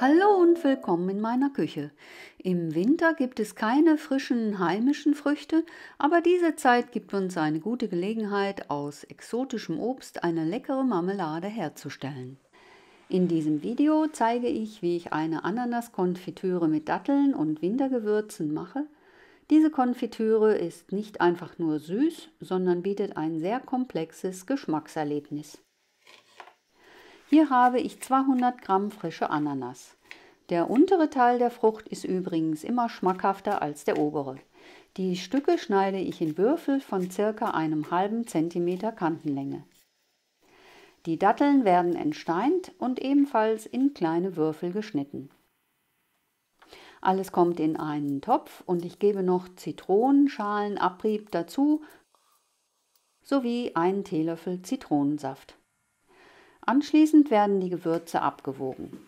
Hallo und willkommen in meiner Küche. Im Winter gibt es keine frischen heimischen Früchte, aber diese Zeit gibt uns eine gute Gelegenheit, aus exotischem Obst eine leckere Marmelade herzustellen. In diesem Video zeige ich, wie ich eine Ananas-Konfitüre mit Datteln und Wintergewürzen mache. Diese Konfitüre ist nicht einfach nur süß, sondern bietet ein sehr komplexes Geschmackserlebnis. Hier habe ich 200 Gramm frische Ananas. Der untere Teil der Frucht ist übrigens immer schmackhafter als der obere. Die Stücke schneide ich in Würfel von ca. einem halben Zentimeter Kantenlänge. Die Datteln werden entsteint und ebenfalls in kleine Würfel geschnitten. Alles kommt in einen Topf und ich gebe noch Zitronenschalenabrieb dazu sowie einen Teelöffel Zitronensaft. Anschließend werden die Gewürze abgewogen.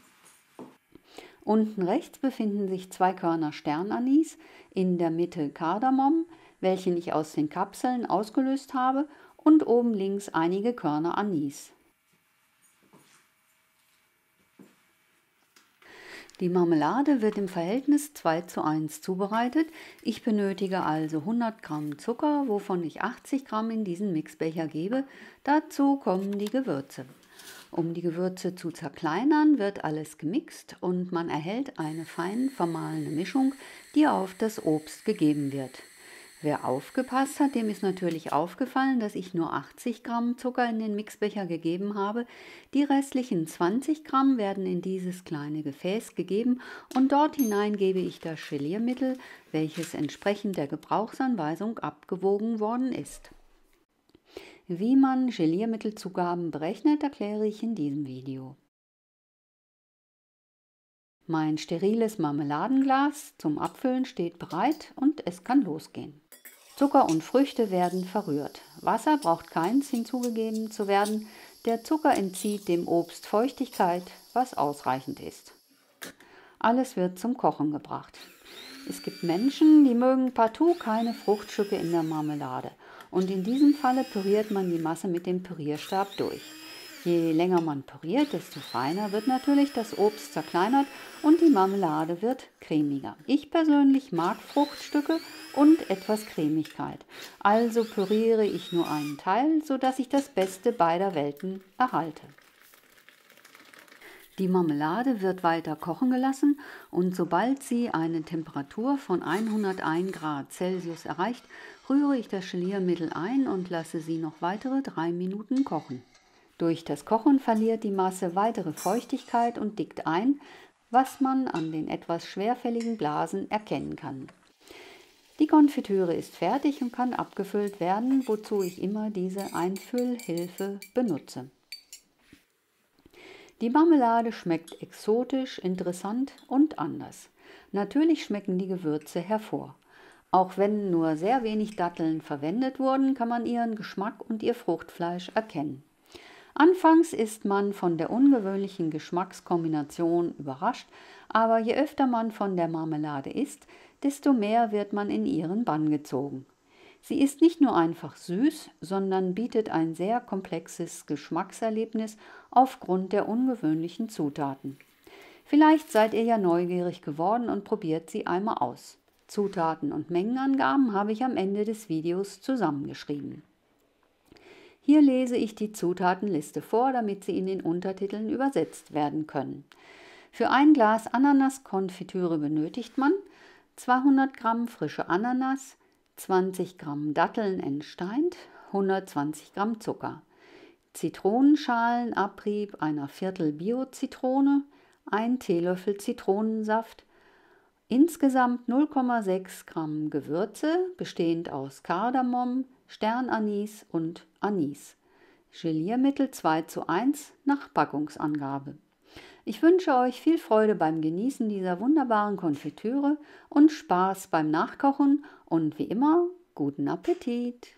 Unten rechts befinden sich 2 Körner Sternanis, in der Mitte Kardamom, welchen ich aus den Kapseln ausgelöst habe, und oben links einige Körner Anis. Die Marmelade wird im Verhältnis 2:1 zubereitet. Ich benötige also 100 Gramm Zucker, wovon ich 80 Gramm in diesen Mixbecher gebe. Dazu kommen die Gewürze. Um die Gewürze zu zerkleinern, wird alles gemixt und man erhält eine fein vermahlene Mischung, die auf das Obst gegeben wird. Wer aufgepasst hat, dem ist natürlich aufgefallen, dass ich nur 80 Gramm Zucker in den Mixbecher gegeben habe. Die restlichen 20 Gramm werden in dieses kleine Gefäß gegeben und dort hinein gebe ich das Geliermittel, welches entsprechend der Gebrauchsanweisung abgewogen worden ist. Wie man Geliermittelzugaben berechnet, erkläre ich in diesem Video. Mein steriles Marmeladenglas zum Abfüllen steht bereit und es kann losgehen. Zucker und Früchte werden verrührt. Wasser braucht keins hinzugegeben zu werden. Der Zucker entzieht dem Obst Feuchtigkeit, was ausreichend ist. Alles wird zum Kochen gebracht. Es gibt Menschen, die mögen partout keine Fruchtstücke in der Marmelade. Und in diesem Falle püriert man die Masse mit dem Pürierstab durch. Je länger man püriert, desto feiner wird natürlich das Obst zerkleinert und die Marmelade wird cremiger. Ich persönlich mag Fruchtstücke und etwas Cremigkeit. Also püriere ich nur einen Teil, sodass ich das Beste beider Welten erhalte. Die Marmelade wird weiter kochen gelassen und sobald sie eine Temperatur von 101 Grad Celsius erreicht, rühre ich das Geliermittel ein und lasse sie noch weitere 3 Minuten kochen. Durch das Kochen verliert die Masse weitere Feuchtigkeit und dickt ein, was man an den etwas schwerfälligen Blasen erkennen kann. Die Konfitüre ist fertig und kann abgefüllt werden, wozu ich immer diese Einfüllhilfe benutze. Die Marmelade schmeckt exotisch, interessant und anders. Natürlich schmecken die Gewürze hervor. Auch wenn nur sehr wenig Datteln verwendet wurden, kann man ihren Geschmack und ihr Fruchtfleisch erkennen. Anfangs ist man von der ungewöhnlichen Geschmackskombination überrascht, aber je öfter man von der Marmelade isst, desto mehr wird man in ihren Bann gezogen. Sie ist nicht nur einfach süß, sondern bietet ein sehr komplexes Geschmackserlebnis aufgrund der ungewöhnlichen Zutaten. Vielleicht seid ihr ja neugierig geworden und probiert sie einmal aus. Zutaten und Mengenangaben habe ich am Ende des Videos zusammengeschrieben. Hier lese ich die Zutatenliste vor, damit sie in den Untertiteln übersetzt werden können. Für ein Glas Ananas-Konfitüre benötigt man 200 Gramm frische Ananas, 20 Gramm Datteln entsteint, 120 Gramm Zucker, Zitronenschalenabrieb einer Viertel Bio-Zitrone, 1 Teelöffel Zitronensaft, insgesamt 0,6 Gramm Gewürze, bestehend aus Kardamom, Sternanis und Anis. Geliermittel 2:1 nach Packungsangabe. Ich wünsche euch viel Freude beim Genießen dieser wunderbaren Konfitüre und Spaß beim Nachkochen und wie immer, guten Appetit!